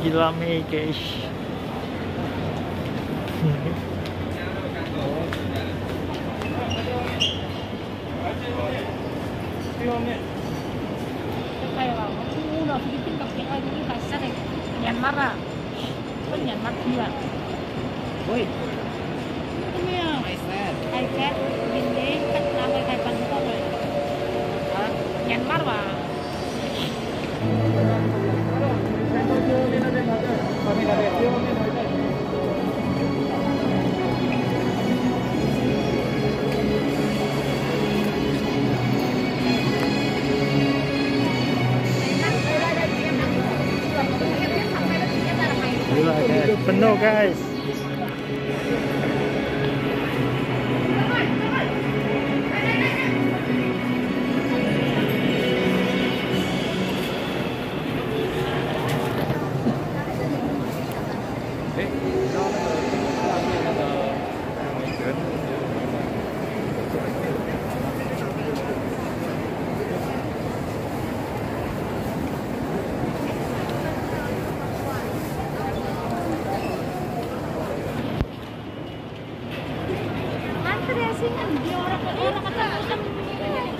Ilamé guys. Penuh guys. Dia orang kata